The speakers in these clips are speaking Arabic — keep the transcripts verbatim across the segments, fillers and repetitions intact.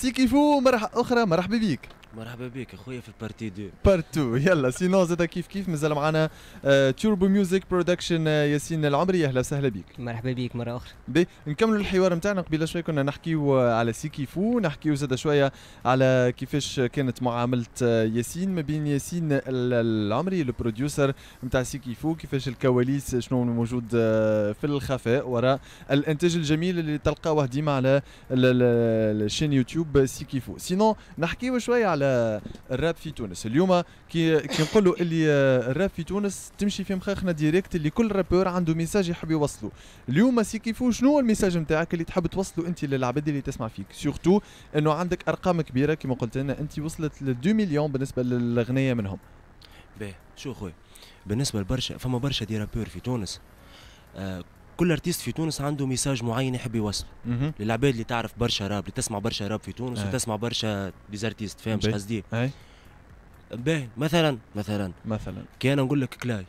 سيكيفو مرحبا أخرى، مرحبا بيك. مرحبا بك اخويا في بارتي دو بارتو. يلا سينو زاد كيف كيف مازال معنا توربو ميوزك برودكشن ياسين العمري، اهلا وسهلا بك. مرحبا بك مره اخرى. بي نكملوا الحوار نتاعنا. قبيله شويه كنا نحكيو على سيكيفو، نحكيو زاد شويه على كيفاش كانت معامله ياسين ما بين ياسين العمري البروديوسر نتاع سيكيفو، كيفاش الكواليس شنو موجود في الخفاء وراء الانتاج الجميل اللي تلقاوه ديما على الشين يوتيوب سيكيفو. سينو نحكيو شويه على الراب في تونس اليوم. كي كي نقولوا اللي الراب في تونس تمشي في مخاخنا ديريكت، اللي كل رابور عنده ميساج يحب يوصله. اليوم سيكيفو شنو هو الميساج نتاعك اللي تحب توصله انت للعباد اللي تسمع فيك، سورتو انه عندك ارقام كبيره كما قلت لنا انت وصلت ل مليونين بالنسبه للاغنيه منهم. باهي شو خويا، بالنسبه لبرشا فما برشا دي رابور في تونس، آه كل ارتيست في تونس عنده ميساج معين يحب يوصله للعباد اللي تعرف برشا راب، اللي تسمع برشا راب في تونس أي. وتسمع برشا ديزارتيست، فاهم اش قصدي؟ باهي مثلا مثلا مثلا كان نقول لك كلاي،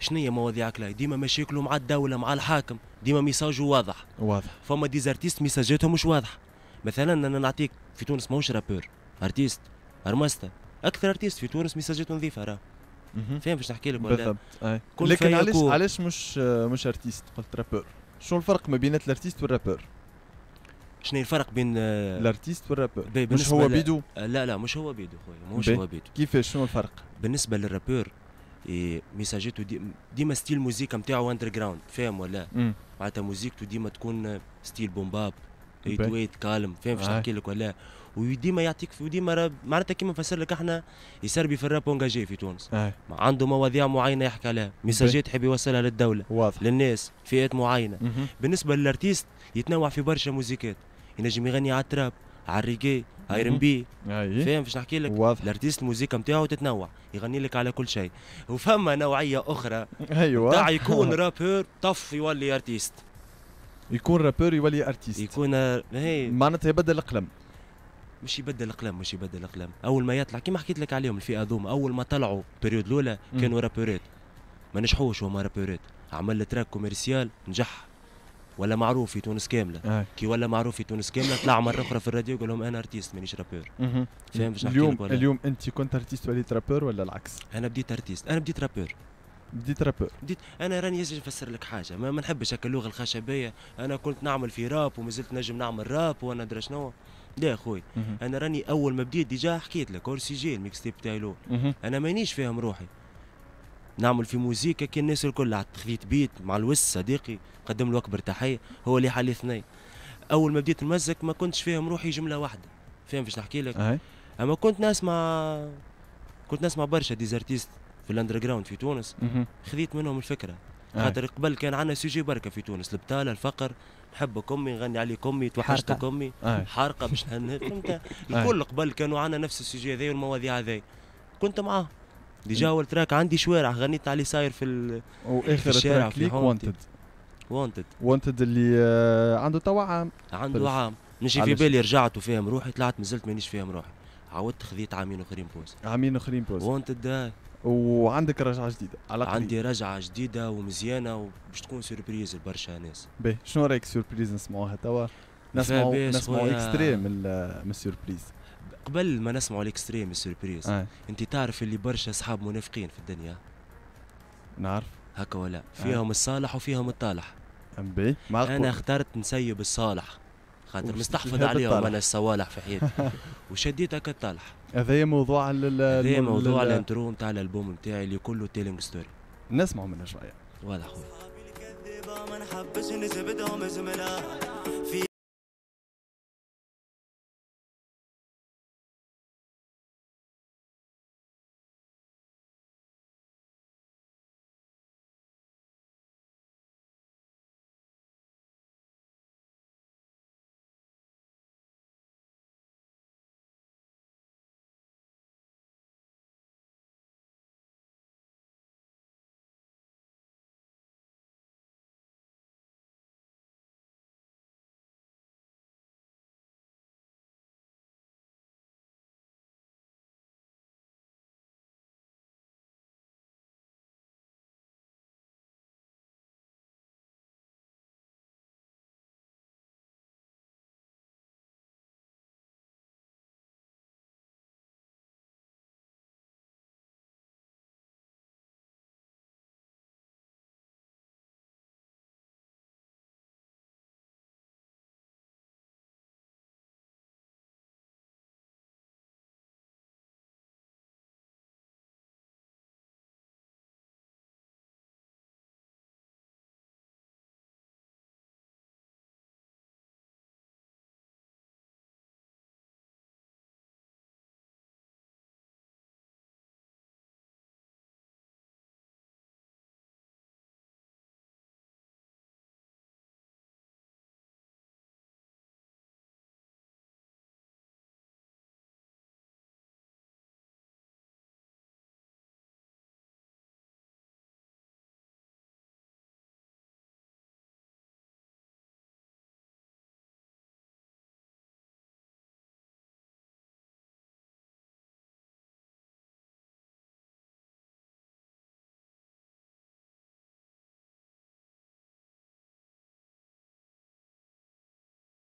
شنو هي مواضيع كلاي؟ ديما مشاكله مع الدوله مع الحاكم، ديما ميساجه واضح واضح. فما ديزارتيست ميساجاتهم مش واضحه. مثلا انا نعطيك في تونس ماهوش رابور، ارتيست ارمستا، اكثر ارتيست في تونس ميساجاته نظيفه راه، فاهم باش نحكي لك بالضبط. لكن علاش علاش مش مش ارتيست قلت رابور؟ شنو الفرق ما بين الارتيست والرابور؟ شنو الفرق بين الارتيست والرابور؟ مش هو بيدو؟ لا لا مش هو بيدو خويا، مش هو بيدو. كيفاش شنو الفرق؟ بالنسبه للرابور ميساجاته ديما ستيل موزيكا نتاعو اندر جراوند، فاهم ولا؟ معناتها موزيكته ديما تكون ستيل بومباب يتويت كالم، فاهم باش نحكي لك ولا؟ وديما يعطيك وديما معناتها كيما نفسر لك احنا يسربي في الراب اونجاجي في تونس، أي. عنده مواضيع معينه يحكي عليها، ميساجات يحب يوصلها للدوله واضح للناس، فئات معينه. مه. بالنسبه للارتيست يتنوع في برشا موزيكات، ينجم يغني على التراب على الريجي على بي، فاهم باش نحكي لك؟ واضح. الارتيست الموزيكا نتاعو تتنوع، يغني لك على كل شيء. وفما نوعيه اخرى ايوه تاع يكون رابور طف يولي ارتيست، يكون رابور يولي ارتيست، يكون هي معناتها يبدل القلم. مش يبدل اقلام، مش يبدل اقلام. اول ما يطلع كيما حكيت لك عليهم الفئه ذوما، اول ما طلعوا البريود الاولى كانوا رابورات ما نجحوش، هما رابورات عمل تراك كوميرسيال نجح ولا معروف في تونس كامله. آه. كي ولا معروف في تونس كامله طلع مره اخرى في الراديو يقول لهم انا ارتيست مانيش رابور، فاهم باش نحكي لك؟ ولا اليوم انت كنت ارتيست وليت رابور ولا العكس؟ انا بديت ارتيست، انا بديت رابور بديت رابور بديت انا راني لازم نفسر لك حاجه، ما, ما نحبش هكا اللغه الخشبيه. انا كنت نعمل في راب ومازلت نجم نعمل راب وانا درا شنو. لا خويا انا راني اول ما بديت ديجا حكيت لك اور سي جي الميكس تيب تاعي الاول، انا مانيش فاهم روحي نعمل في موزيكا كي الناس الكل. خذيت بيت مع الوس صديقي قدم له اكبر تحيه، هو اللي حل اثنين. اول ما بديت نمزج ما كنتش فاهم روحي جمله واحده، فاهم باش نحكي لك؟ أي. اما كنت نسمع كنت نسمع برشا ديزارتيست في الاندر جراوند في تونس، خذيت منهم الفكره. خاطر قبل كان عندنا سوجي بركه في تونس، البطاله الفقر، نحبك امي نغني عليك امي توحشتك امي حارقه باش نهنيك. الكل قبل كانوا عندنا نفس السوجي هذايا والمواضيع هذايا، كنت معاه ديجا. اول تراك عندي شوارع غنيت عليه صاير في واخر تراك ليك وانتد وانتد وانتد اللي عنده توا عام عنده عام نجي في بالي رجعت وفاهم روحي، طلعت مازلت مانيش فاهم روحي، عاودت خذيت عامين اخرين بوز عامين اخرين بوز وانتد. وعندك رجعه جديده على قليل. عندي رجعه جديده ومزيانه وباش تكون سيربريز لبرشا ناس. باهي شنو رايك سيربريز نسمعوها توا؟ نسمعوا نسمعوا اكستريم من السيربريز. قبل ما نسمعوا الاكستريم من السيربريز آه. انت تعرف اللي برشا اصحاب منافقين في الدنيا، نعرف هكا ولا؟ فيهم آه. الصالح وفيهم الطالح. باهي انا اخترت نسيب الصالح خاطر مستحفظ عليهم انا الصوالح في حياتي وشديت هكا الطالح. هذايا موضوع هذايا موضوع الانترو نتاع الالبوم نتاعي اللي كله تيلينغ ستوري، نسمعوا منها شويه. واضح خويا الكذابه ما نحبش نزبدهم زملاء في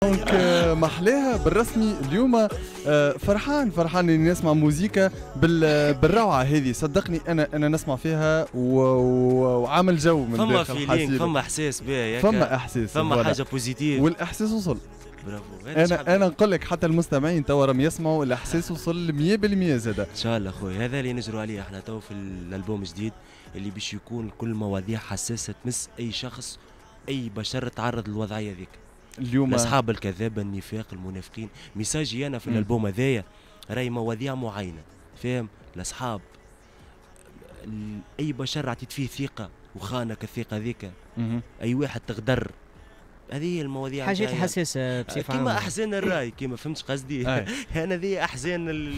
دونك محلاها بالرسمي اليوم. فرحان فرحان اللي نسمع موزيكا بالروعه هذه، صدقني انا انا نسمع فيها وعامل جو من فما فيلينغ، فما احساس بها، فما احساس، فما حاجه بوزيتيف والاحساس وصل. برافو. انا انا نقول لك حتى المستمعين توا راهم يسمعوا الاحساس وصل مية بالمية زاد. ان شاء الله خويا، هذا اللي نجروا عليه احنا تو في الالبوم الجديد اللي باش يكون كل مواضيع حساسه تمس اي شخص، اي بشر تعرض للوضعيه هذيك. اليوم الاصحاب الكذابه، النفاق، المنافقين. ميساجي انا في الالبوم هذايا راهي مواضيع معينه، فاهم؟ الاصحاب، اي بشر عطيت فيه ثقه وخانك الثقه هذيك، اي واحد تغدر، هذه المواضيع حاجات حساسه بصفه عامه. كيما احزان الراي، كيما فهمت قصدي؟ انا ذي احزان ال...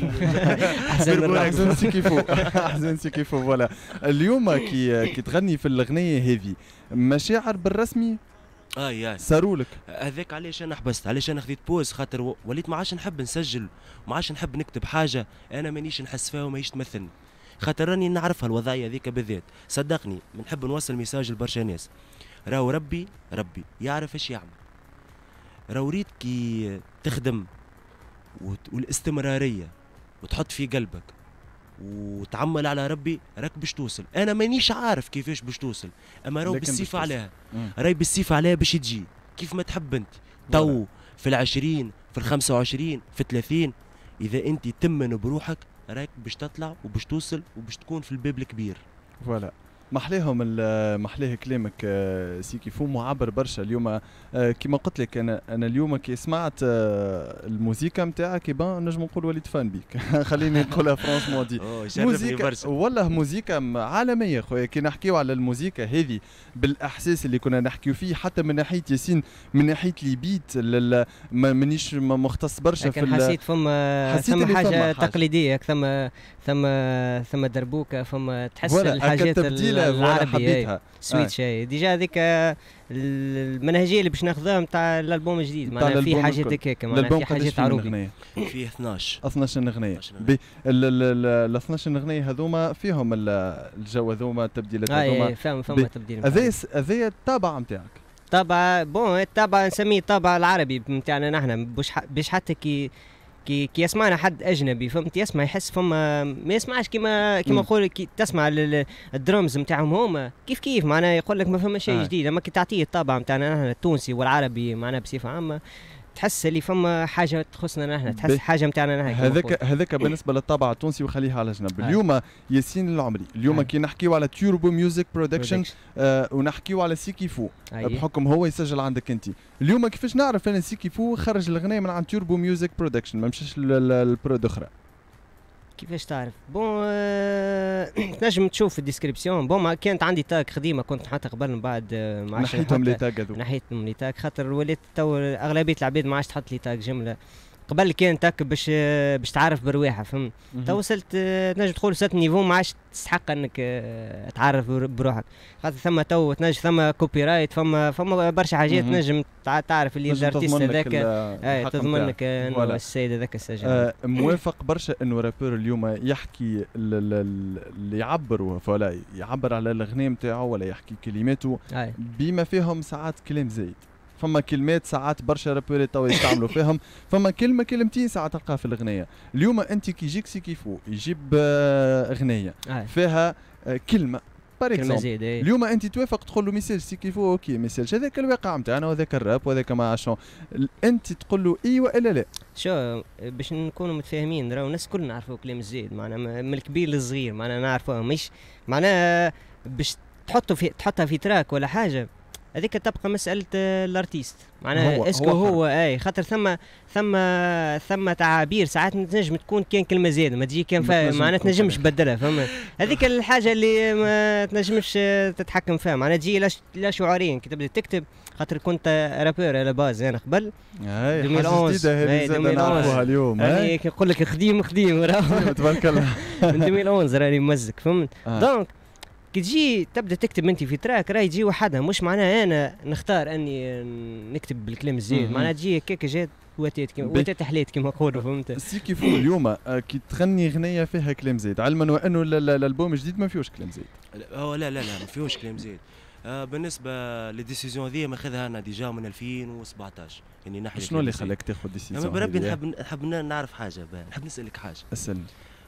احزان الراي، احزان سيكيفو، احزان سيكيفو. فوالا اليوم كي كي تغني في الاغنيه هذه مشاعر بالرسمي اه يا سارولك. هذاك علاش انا حبست، علاش انا خذيت بوز، خاطر وليت ما عادش نحب نسجل، ما عادش نحب نكتب حاجه انا مانيش نحس فيها وماهيش تمثلني، خاطر راني نعرفها الوضعيه هذيك بالذات. صدقني نحب نوصل ميساج لبرشا ناس، راهو ربي ربي يعرف ايش يعمل. راهو ريت كي تخدم والاستمراريه وتحط في قلبك وتعمل على ربي راك باش توصل. انا مانيش عارف كيفاش باش توصل، اما راهو بالسيف عليها، راهي بالسيف عليها باش تجي كيف ما تحب انت. تو في العشرين، في الخمسة وعشرين، في الثلاثين، اذا انت تمن بروحك راك باش تطلع وباش توصل وباش تكون في الباب الكبير. فوالا محلاهم، محلاه كلامك سيكيفو، معبر برشا. اليوم كيما قلت لك انا انا اليوم كي سمعت الموسيقى نتاعك يبان نجم نقول وليت فان بيك. خليني نقولها فرونسمون دي، موسيقى والله موسيقى عالميه خويا. كي نحكيو على الموسيقى هذه بالاحساس اللي كنا نحكيو فيه، حتى من ناحيه ياسين، من ناحيه لي بيت، مانيش مختص برشا في، حسيت فما ثم حاجه تقليديه، ثم ثم ثم دربوكه، فما تحس الحاجات العربية سويتش ديجا. هذيك المنهجيه اللي باش ناخذها نتاع الالبوم الجديد، معناها في حاجات هكاك، معناها في حاجات عروبي، في اثناش اثناش اغنيه. ال اثناش اغنيه هذوما فيهم الجو، هذوما التبديلات هذوما، فهم فما تبديل. هذايا هذايا الطابع نتاعك، طابع بون، الطابع نسميه الطابع العربي نتاعنا نحن، باش حتى كي كي كي يسمعنا حد اجنبي فهمت، يسمع يحس فما، ما يسمعش كيما كيما نقول كي تسمع الدرمز نتاعهم هما كيف كيف، معناها يقول لك ما فما شيء آه. جديد. اما كي تعطيه الطابع نتاعنا نحن التونسي والعربي معناها بصفه عامه، تحس اللي فما حاجه تخصنا نحن، تحس حاجه نتاعنا نحن. هذاك هذاك بالنسبه للطابع التونسي، وخليها على جنب. آه. اليوم ياسين العمري، اليوم آه. كي نحكيو على توربو ميوزك برودكشن آه ونحكيو على سيكيفو آه. بحكم هو يسجل عندك انت. اليوم كيفاش نعرف انا سيكيفو خرج الاغنيه من عند توربو ميوزك برودكشن ما مشاش للبرود اخرى؟ كيفاش تعرف؟ بون آه تنجم تشوف في الديسكريبسيون. بون كانت عندي تاك خديمه كنت نحطها قبل، من بعد ما عادش نحيتهم لي تاك هذوك، نحيتهم لي تاك خاطر وليت تو اغلبيه العباد ما عادش تحط لي تاك جمله. قبل كان تاك باش باش تعرف برواحه فهمت، تو وصلت تنجم تقول وصلت نيفو ما عادش تستحق انك تعرف بروحك، خاطر ثم تو تنجم ثم كوبي رايت، فما فما برشا حاجات تنجم تعرف اللي الارتيست هذاك تضمن لك انه السيد هذاك سجل. آه موافق برشا انه رابور اليوم يحكي اللي يعبر، ولا يعبر على الاغنيه نتاعه، ولا يحكي كلماته بما فيهم ساعات كلام زايد. فما كلمات ساعات برشا رابوري توا يستعملوا فيهم، فما كلمه كلمتين ساعات تلقاها في الاغنيه. اليوم انت كي يجيك سيكيفو يجيب اغنيه فيها كلمه باريكزومبل، اليوم انت توافق تقول له ميساج سيكيفو اوكي ميساج هذاك الواقع نتاعنا وهذاك الراب وهذاك ما عشان، انت تقول له اي والا لا؟ شو باش نكونوا متفاهمين، راهو الناس الكل نعرفوا كلام الزايد معناها من الكبير للصغير، معناها نعرفوها، مش معناها باش تحطوا في تحطها في تراك ولا حاجه، هذيك تبقى مسألة الارتيست معناها اسكو هو, هو اي خاطر ثم ثم ثم تعابير ساعات تنجم تكون كان كلمة زيادة ما تجي كان معناها تنجمش تبدلها فهمت، هذيك الحاجة اللي ما تنجمش تتحكم فيها معناها تجي لا شعوريا كي تبدا تكتب. خاطر كنت رابور على باز انا قبل ألفين وأحد عشر، هذه زاد نعرفوها اليوم، يعني كي نقول لك خديم خديم تبارك الله من ألفين وأحد عشر راني ممزك فهمت. دونك كي تجي تبدا تكتب انت في تراك راهي تجي وحدها، مش معناها انا نختار اني نكتب بالكلام الزايد، معناها تجي هكاك جات واتات كيما واتات حليت كيما نقولوا فهمت. سيكيفو اليوم كي تغني اغنيه فيها كلام زايد، علما وانه الالبوم الجديد ما فيهوش كلام زايد. هو لا لا لا ما فيهوش كلام زايد، بالنسبه للديسيزيون هذه ماخذها انا ديجا من ألفين وسبعطاش يعني نحكي. شنو اللي خلاك تاخذ ديسيزيون؟ بربي نحب نحب نعرف حاجه، نحب نسالك حاجه. اسالني.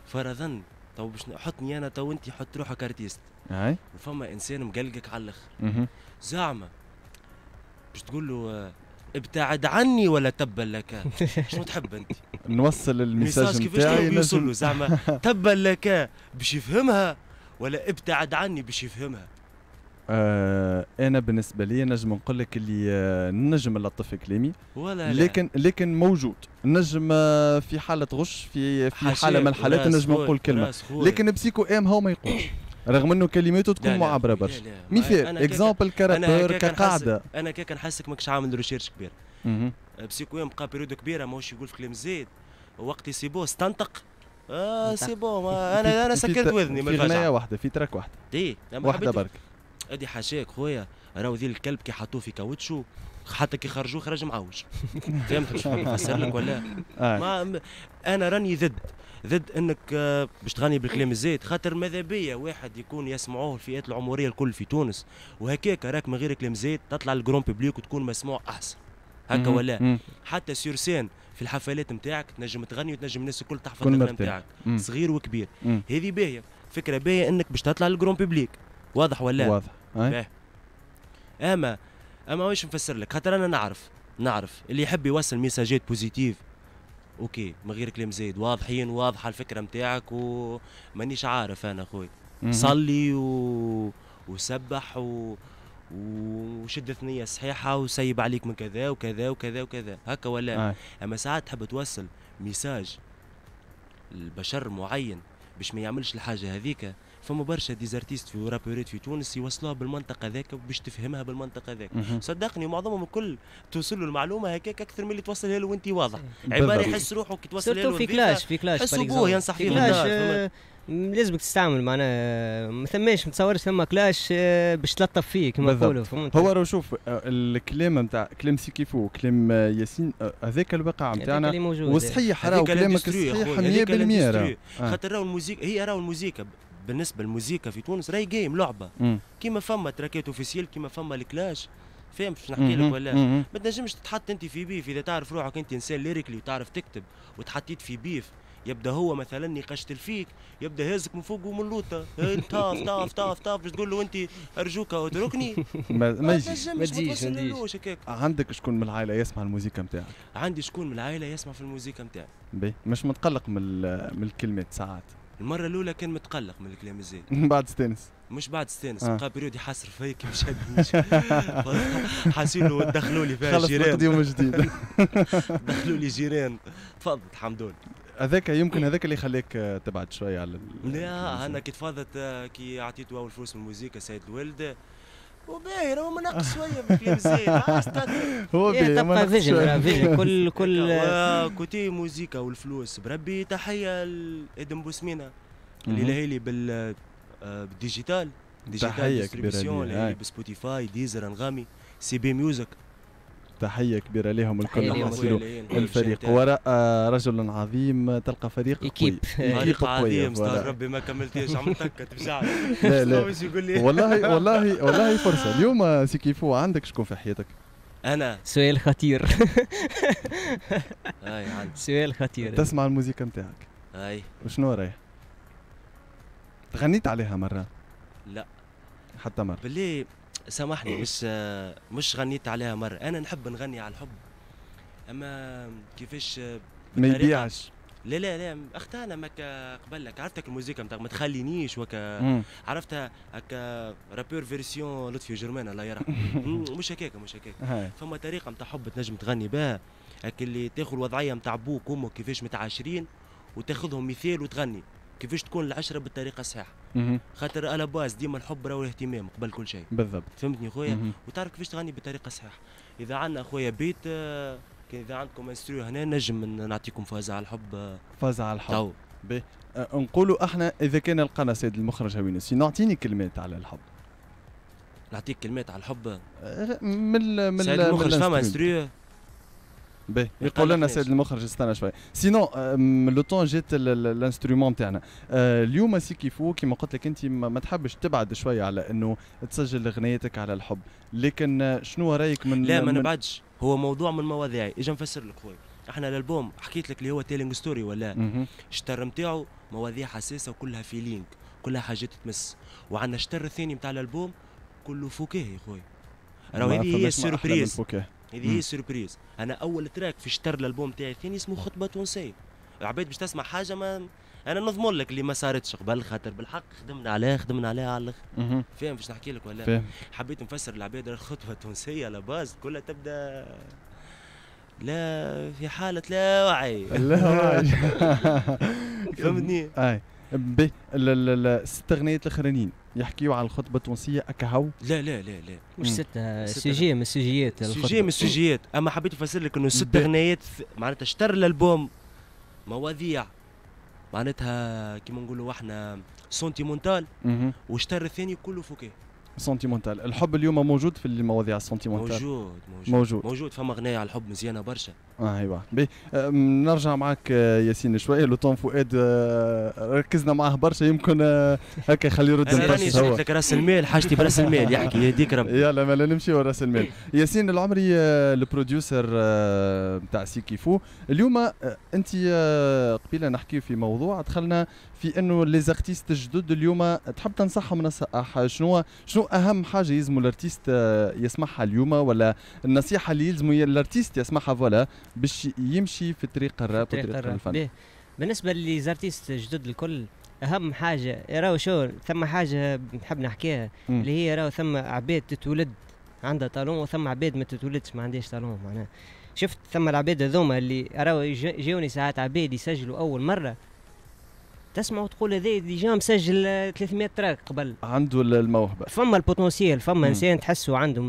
فرضا تو باش حطني انا تو انت حط روحك ارتيست، اي وفما انسان مقلقك على الاخر زعما باش تقول له ابتعد عني ولا تبا لك، شنو تحب انت؟ نوصل الميساج نتاعي نوصل له زعما تبا لك باش يفهمها ولا ابتعد عني باش يفهمها؟ آه انا بالنسبه لي نجم نقول لك اللي آه نجم نلطف كلامي، لكن لكن موجود نجم آه في حاله غش في في حاله من الحالات نجم نقول كلمه، لكن بسيكو ام هو ما يقولش رغم انه كلماته تكون معبره برشا. مثال اكزامبل كرابور كقاعده انا كي كنحسك ماكش عامل ريشيرش كبير. بسيكو ام بقى بيريود كبيره ماهوش يقول في كلام زايد وقت يسيبوه استنطق. اه سي بون انا انا سكرت وذني من الفجر. في غنايه واحده في تراك واحده. اي واحده برك. ادي حاشاك خويا راهو ذي الكلب كي حطوه في كاوتشو حتى كي خرجوه خرج معوج. فهمت باش نفسر لك ولا؟ ما انا راني ضد ضد انك باش تغني بالكلام الزايد، خاطر ماذا بيا واحد يكون يسمعوه الفئات العمريه الكل في تونس، وهكاك راك من غير كلام زايد تطلع للجرون بيبليك وتكون مسموع احسن. هكا ولا؟ حتى سيرسين في الحفلات نتاعك تنجم تغني وتنجم الناس الكل تحفظ الكلام نتاعك صغير وكبير. هذه باهيه، فكره باهيه انك باش تطلع للجرون بيبليك. واضح ولا؟ واضح. أي. اما اما واش نفسر لك؟ خاطر انا نعرف نعرف اللي يحب يوصل ميساجات بوزيتيف اوكي من غير كلام زايد واضحين واضحه الفكره نتاعك ومانيش عارف انا خويا صلي و... وسبح و... وشد ثنيه صحيحه وسيب عليك من كذا وكذا وكذا وكذا هكا ولا؟ أي. اما ساعات تحب توصل ميساج لبشر معين باش ما يعملش الحاجه هذيك، فما برشا ديزارتيست في رابوريت في تونس يوصلوها بالمنطقه هذاك باش تفهمها بالمنطقه هذاك. صدقني معظمهم الكل توصل له المعلومه هكاك اكثر من اللي توصلها له وانت واضح عباره يحس روحه كي توصلها له في كلاش في كلاش حسوا بوه ينصح فيه الناس لازمك تستعمل معناها ما ثماش ما تصورش ثما كلاش باش تلطف فيه كما نقولوا. هو راه شوف الكلام نتاع كلام سيكيفو كلام ياسين هذاك الواقع نتاعنا وصحيح راه كلامك صحيح مية بالمية خاطر راهو الموسيقى هي راهو الموسيقى بالنسبه للموسيقى في تونس راهي جيم لعبه كيما فما تراكات اوفيسيال كيما فما الكلاش فاهم باش نحكي لك ولا؟ ما تنجمش تتحط انت في بيف اذا تعرف روحك انت انسان ليريكلي وتعرف تكتب وتحطيت في بيف يبدا هو مثلا يقشتل فيك يبدا يهزك من فوق ومن لوطه طاف طاف طاف طاف باش تقول له انت ارجوك اتركني ما تجيش ما تجيش هكاك. عندك شكون من العائله يسمع الموسيقى نتاعك؟ عندي شكون من العائله يسمع في الموسيقى نتاعي باهي مش متقلق من من الكلمات ساعات؟ المرة الأولى كان متقلق من الكلام الزايد. من بعد استانس. مش بعد استانس، آه. بقى بريود يحسر فيا كي مش حاسين له دخلوا لي فيها الجيران. خلص نقضيو من جديد. دخلوا لي جيران، تفضل الحمد لله. هذاك يمكن هذاك اللي خلاك تبعد شوية على ال لا أنا كي تفاضت كي عطيته أول فلوس من الموسيقى سيد الوالدة وباهي راهو منقص شويه بالكلام زايد هو باهي تبقى فيجن فيجن كل كل كوتي موزيكا والفلوس. بربي تحيه لادم بوسمينه اللي لهيلي بال بالديجيتال ديجيتال ديستريبيسيون لهيلي بسبوتيفاي ديزر انغامي سي بي ميوزك تحيه كبيره لهم الكل وحصلوا الفريق وراء رجل عظيم تلقى فريق قوي فريق عظيم استاذ ربي ما كملتيش عملتك تفجعني لا لا والله والله والله فرصه اليوم سيكيفو عندك شكون في حياتك؟ انا سؤال خطير اي سؤال خطير تسمع الموسيقى نتاعك اي وشنو رايح؟ غنيت عليها مره؟ لا حتى مره باللي سامحني مش مش غنيت عليها مرة. أنا نحب نغني على الحب أما كيفاش ما يبيعش لا لا لا أختي أنا ماكا قبلك عرفتك الموسيقى نتاعك ما تخلينيش وكا عرفتها هكا رابور فيرسيون لطفي جرمان الله يرحمه مش هكاك مش هكاك فما طريقة نتاع حب تنجم تغني بها هكا اللي تاخذ الوضعية نتاع بوك وأمك كيفاش متعاشرين وتاخذهم مثال وتغني كيفاش تكون العشره بالطريقه الصحيحه خاطر على باز ديما الحب راهو الاهتمام قبل كل شيء بالضبط فهمتني خويا وتعرف كيفاش تغني بالطريقه الصحيحه. اذا عندنا خويا بيت آه اذا عندكم انستريو هنا نجم نعطيكم فازه على الحب آه فازه على الحب طو. بيه آه نقولوا احنا اذا كان لقانا سيد المخرج هوينسي نعطيني كلمات على الحب نعطيك كلمات على الحب آه من من سيد المخرج فما انستريو باهي يقول لنا سيد المخرج استنى شوي سينو لو طون جات الانسترومون تاعنا اليوم سيكيفو كيما قلت لك انت ما تحبش تبعد شويه على انه تسجل غنياتك على الحب، لكن شنو رايك من لا ما نبعدش، هو موضوع من مواضيعي، اجا نفسر لك خويا، احنا الالبوم حكيت لك اللي هو تيلينغ ستوري ولا الشتر نتاعو مواضيع حساسه وكلها في لينك، كلها حاجات تمس، وعندنا الشتر الثاني نتاع الالبوم كله فكاهي يا خويا. راهو هذه هي السربريز، هذه هي السربريز. انا اول تراك في شتر الالبوم تاعي الثاني اسمه خطبه تونسيه. العباد باش تسمع حاجه ما انا نضمن لك اللي ما صارتش قبل، خاطر بالحق خدمنا عليها خدمنا عليها على الاخر. فاهم باش نحكي لك ولا فهم. حبيت نفسر العباد الخطبه التونسيه على باز كلها تبدا لا في حاله لا وعي لا وعي فهمتني. اي ب الست اغنيات الاخرانيين يحكيوا على الخطبه التونسيه اكهو لا لا لا لا مش ستة سجيه من السجيات سجيه من السجيات، اما حبيت نفسر لك انه ست اغنيات معناتها شتر الالبوم مواضيع معناتها كيما نقولوا احنا سونتيمونتال، وشتر الثاني كله فوكيه سونتيمونتال. الحب اليوم موجود في المواضيع السونتيمونتال موجود موجود موجود, موجود. فما غنايه على الحب مزيانه برشا. اه ايوا نرجع معك ياسين شويه لو طون فؤاد ركزنا معاه برشا يمكن هكا يخليه يرد الباس. راني جبت لك راس المال حاجتي براس المال يحكي يهديك ربي. يلا ما نمشي وراس المال. ياسين العمري البروديوسر نتاع سيكيفو، اليوم انت قبيله نحكي في موضوع دخلنا في انه لي زارتيست الجدد اليوم تحب تنصحهم نصائح شنو شنو اهم حاجه يلزموا الارتيست يسمعها اليوم ولا النصيحه اللي يلزموا الارتيست يسمعها فوالا باش يمشي في طريق الراب وطريق الفن؟ بالنسبه للزارتيست الجدد الكل اهم حاجه راهو شو ثم حاجه نحب نحكيها اللي هي راهو ثم عباد تتولد عندها طالون وثم عباد ما تتولدش ما عندهاش طالون. معناها شفت ثم العباد هذوما اللي راهو يجوني ساعات عباد يسجلوا اول مره تسمع وتقول هذا ديجا مسجل ثلاثمية تراك قبل عنده الموهبه. فما البوتنسيال فما انسان تحسه عنده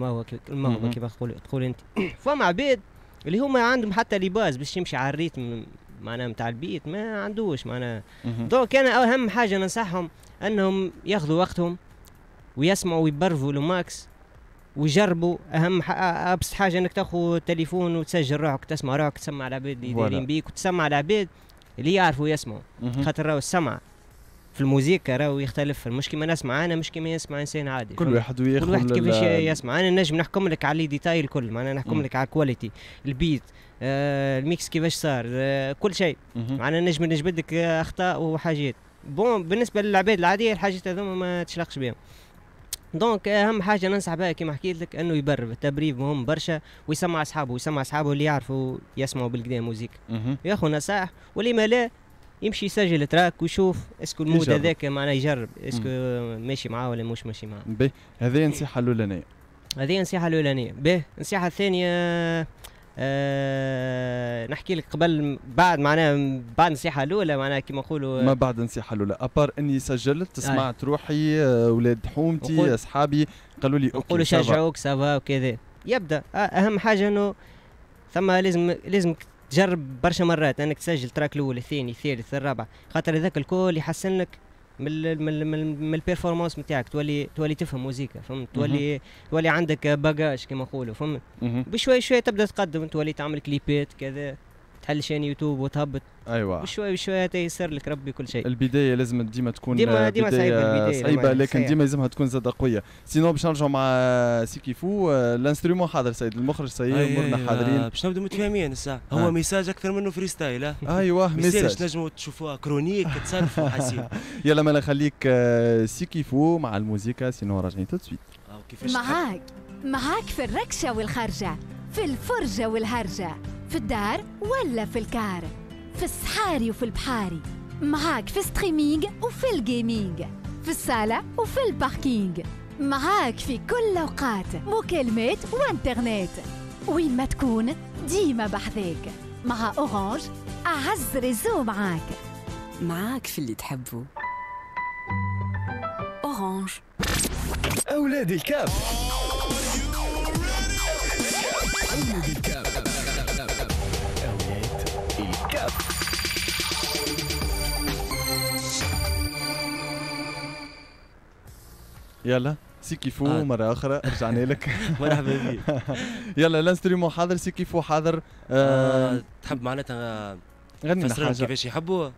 الموهبه كيما تقول تقول انت. فما عباد اللي هما عندهم حتى لي باز باش يمشي على الريتم معناها نتاع البيت ما عندوش معناها. دونك انا اهم حاجه ننصحهم انهم ياخذوا وقتهم ويسمعوا ويبرفوا لو ماكس ويجربوا. اهم ابسط حاجه انك تاخذ تليفون وتسجل روحك تسمع روحك تسمع العباد اللي دايرين بيك وتسمع العباد اللي يعرفوا يسمعوا. خاطر راهو السمع في الموسيقى راهو يختلف، مش كيما نسمع انا مش كيما يسمع انسان عادي. كل واحد وياخذ كل واحد كيفاش يسمع. انا نجم نحكم لك على لي ديتاي الكل معناها نحكم لك على الكواليتي البيت آه الميكس كيفاش صار آه كل شيء معناها نجم نجبد لك اخطاء وحاجات. بون بالنسبه للعباد العاديه الحاجات هذوما ما تشلقش بهم. دونك اهم حاجه ننصح بها كيما حكيت لك انه يبرف. التبريف مهم برشا ويسمع اصحابه ويسمع اصحابه اللي يعرفوا يسمعوا بالقدا موزيك ياخذ نصائح، واللي ما لا يمشي يسجل تراك ويشوف اسكو المود هذاك معناه يجرب اسكو ماشي معاه ولا مش ماشي معاه. باهي هذه النصيحه الاولانيه هذه النصيحه الاولانيه باهي النصيحه الثانيه أه نحكي لك قبل بعد معناها بعد النصيحه الاولى معناها كيما نقولوا ما بعد النصيحه الاولى ابار اني سجلت سمعت آه. روحي اولاد حومتي اصحابي قالوا لي اوكي شجعوك سافا وكذا يبدا. اهم حاجه انه ثم لازم لازم تجرب برشا مرات انك تسجل تراك الاول الثاني الثالث الرابع، خاطر هذاك الكل يحسن لك من من من البيرفورمانس نتاعك تولي تولي تفهم موسيقى فهمت تولي تولي عندك باجاج كما نقولوا فهمت. بشوي شوي تبدا تقدم تولي تعمل كليبات كذا تحل شان يوتيوب وتهبط. ايوه بشوي بشوي تيسر لك ربي كل شيء. البدايه لازم ديما تكون ديما ديما صعيبه البدايه صعيبه لكن ديما لازمها تكون زاده قويه. سينو باش نرجعوا مع سيكيفو الانسترومون حاضر سيد المخرج سي امورنا حاضرين باش نبداو متفاهمين الساعه. هو ميساج اكثر منه فري ستايل. ايوه ميساج تنجموا تشوفوها كرونيك تصرفوا حسين. يلا ما نخليك سيكيفو مع الموسيقى سينو راجعين تو سويت معاك معاك في الركشه والخرجه في الفرجه والهرجه في الدار ولا في الكار في الصحاري وفي البحاري معاك في ستريمينغ وفي الجيمينغ في الصالة وفي الباركينغ معاك في كل أوقات مكالمات وانترنت وين ما تكون ديما بحذاك مع أورانج أعز ريزو معاك معاك في اللي تحبه أورانج. أولاد الكاب أولاد الكاب يلا سيكيفو آه. مرة أخرى رجعنا لك. مرحبا بك. يلا الانسترومون حاضر، سيكيفو حاضر. آه آه تحب معناتها غنينا حاجة كيفاش يحبوا؟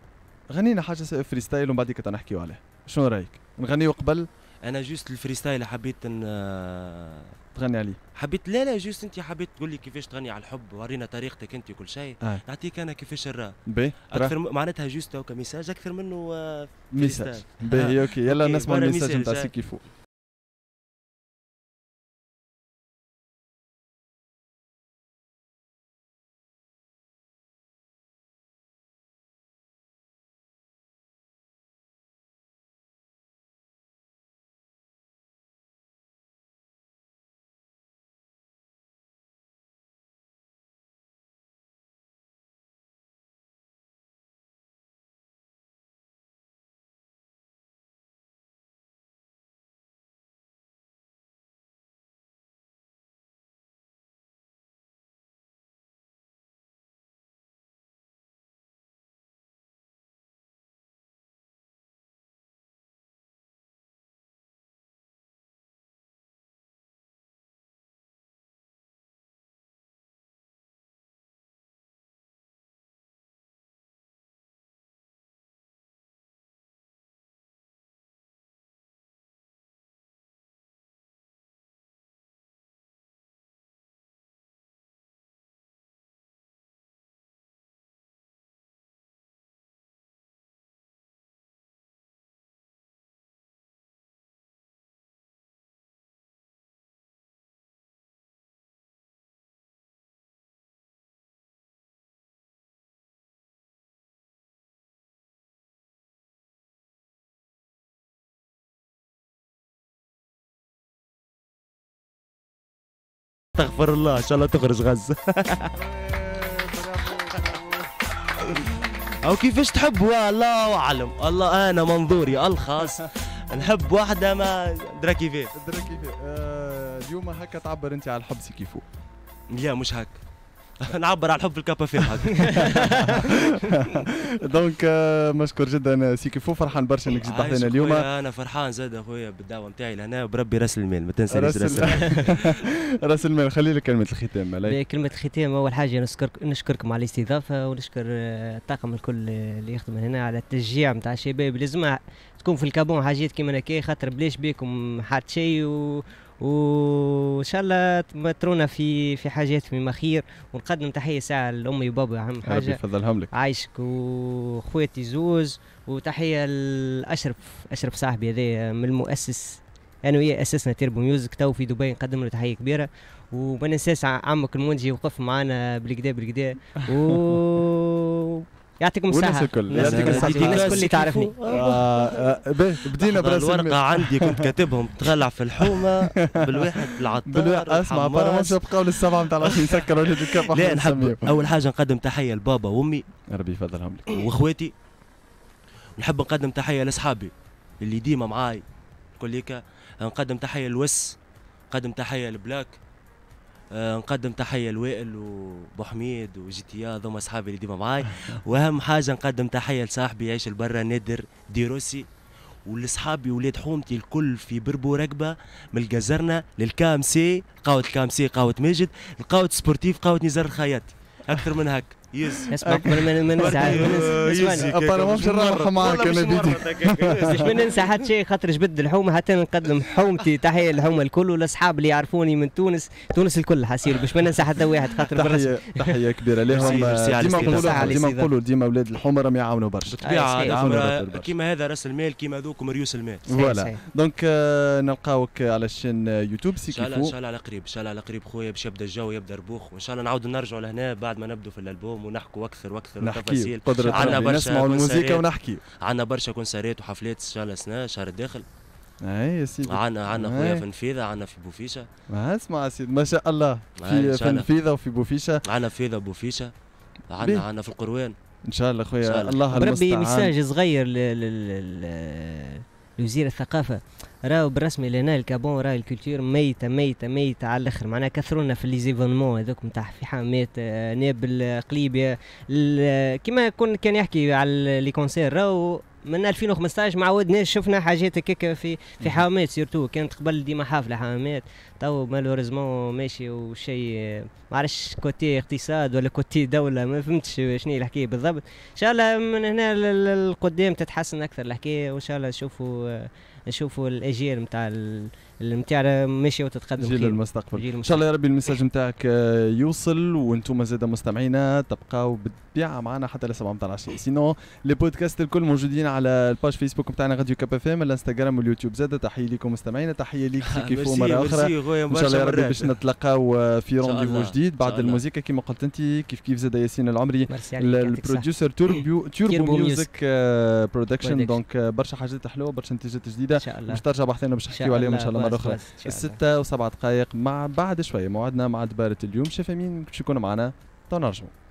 غنينا حاجة فريستايل ومن بعديك تنحكيو عليها، شنو رأيك؟ نغنيو قبل؟ أنا جوست الفريستايل حبيت آه تغني عليه. حبيت لا لا جوست أنت حبيت تقول لي كيفاش تغني على الحب، ورينا طريقتك أنت وكل شيء، آه. نعطيك أنا كيفاش نراه. باهي أكثر معناتها جوست هكا ميساج أكثر منه آه ميساج. باهي أوكي يلا نسمع الميساج نتاع سيكيفو. استغفر الله، ان شاء الله تخرج غزه. او كيفاش تحب والله اعلم، الله انا منظوري الخاص نحب واحده ما درا كيفاش درا كيفاش. اليوم هكا تعبر انت على الحب سيكيفو؟ لا مش هكا، نعبر على الحب في الكابا فيم هكا. دونك مشكور جدا سيكيفو، فرحان برشا انك جيت تحضرنا اليوم. انا فرحان زاد اخويا بالدعوه نتاعي لهنا، بربي راس المال ما تنسانيش راس المال. راس المال خلي لك كلمه الختام. بكلمه الختام اول حاجه نشكرك نشكركم على الاستضافه، ونشكر الطاقم الكل اللي يخدم هنا على التشجيع نتاع الشباب. لازم تكون في الكابون حاجات كيما هكا، خاطر بلاش بيكم حتى شيء، و وان شاء الله ترونا في في حاجات مما خير. ونقدم تحيه ساعه لامي وبابا، اهم حاجه ربي يفضلهم لك، عايشك وخواتي زوز، وتحيه لاشرف اشرف صاحبي هذا من المؤسس، انا وياه اسسنا تيربو ميوزك تو في دبي، نقدم له تحيه كبيره. وما ننساش عمك المونجي وقف معنا بالكدا بالكدا، و يعطيكم الصحة. يعطيكم الصحة الناس الكل اللي تعرفني. بدينا براس المال. الورقة عندي كنت كاتبهم تغلع في الحومة بالواحد العطار. اسمع برامج بقاو للسبعة نتاع العشرين سكروا لي الكاب. لا نحب أول حاجة نقدم تحية لبابا وأمي ربي يفضلهم لك وأخواتي، ونحب نقدم تحية لأصحابي اللي ديما معاي كليكا، نقدم تحية لوس، نقدم تحية لبلاك، نقدم تحيه لوائل وبوحميد وجيتيا، هذوما اصحابي اللي ديما معاي. واهم حاجه نقدم تحيه لصاحبي يعيش البرة نادر ديروسي، ولصحابي ولاد حومتي الكل في بربو رقبه من الجزرنه للكام سي، قهوه الكام سي، قهوه ماجد، القهوه سبورتيف، قهوه نزار الخياطي، اكثر من هك. يس اسمع قبل ما ننسى اسمعني ابارامون باش نروح معاك انا بيدي، ما ننسى حتى شيء خاطر جبد الحومه، حتى نقدم حومتي تحيه للحومه الكل، والاصحاب اللي يعرفوني من تونس تونس الكل حسير، باش ما ننسى حتى واحد خاطر برشا تحيه كبيره لهم. ديما نقولوا ديما نقولوا ديما اولاد الحمر راهم يعاونوا برشا بالطبيعه، كيما هذا راس المال، كيما هذوكم ريوس المال. فوالا دونك نلقاوك على الشين يوتيوب سيكيفو ان شاء الله على قريب، ان شاء الله على قريب خويا، باش يبدا الجو يبدا ربوخ، وان شاء الله نعاودوا نرجعوا لهنا بعد ما نبدوا في الالبوم ونحكوا اكثر واكثر وتفاصيل. عندنا برشا نسمعوا الموسيقى ونحكي، عندنا برشا كونسيرات وحفلات ان شاء الله السنه الشهر الداخل. اي يا سيدي عندنا عندنا خويا في نفيذه، عندنا في بوفيشه. اسمع يا سيدي ما شاء الله في في نفيذه وفي بوفيشه، عندنا فيذا بوفيشه، عندنا عندنا في القروان ان شاء الله خويا. الله المستعان. بربي مساج صغير لوزير الثقافه، راهو بالرسمي لهنا الكابون راه الكولتور ميته ميته ميته على الاخر، معناها كثرونا في لي زيفونمون هذوك نتاع في حامات نابل قليبيه، كيما كون كان يحكي على لي كونسير راهو من ألفين وخمسطاش ما عودناش شفنا حاجات هكاك في في حمامات سيرتو، كانت قبل ديما حافله حمامات، تو مالوريزمون ماشي وشيء ما عرفش كوتي اقتصاد ولا كوتي دوله، ما فهمتش شنو الحكايه بالضبط. ان شاء الله من هنا للقدام تتحسن اكثر الحكايه، وان شاء الله نشوفوا نشوفوا الاجيال نتاع نتاع ماشيه وتتقدم جيل المستقبل ان شاء الله يا ربي. الميساج نتاعك يوصل، وانتم زاد مستمعينا تبقاو بالطبيعه معنا حتى ل سبعة متاع العشيه. سينو لي بودكاست الكل موجودين على الباج فيسبوك نتاعنا راديو كاب اف ام، الانستغرام واليوتيوب. زاد تحيه لكم مستمعينا، تحيه ليك سيكيفو مره اخرى، ان شاء الله يا ربي باش نتلاقاو في رونديفو جديد بعد الموسيقى كيما قلت انت. كيف كيف زاد ياسين العمري البروديوسر توربو توربو ميوزك برودكشن، دونك برشا حاجات حلوه برشا انتاجات جديده باش ترجع بحثنا باش نحكيو عليهم ان شاء الله مره اخرى. الستة وسبع دقائق مع بعد شويه موعدنا مع دباره اليوم. شاف مين باش يكون معنا تو نرجعوا.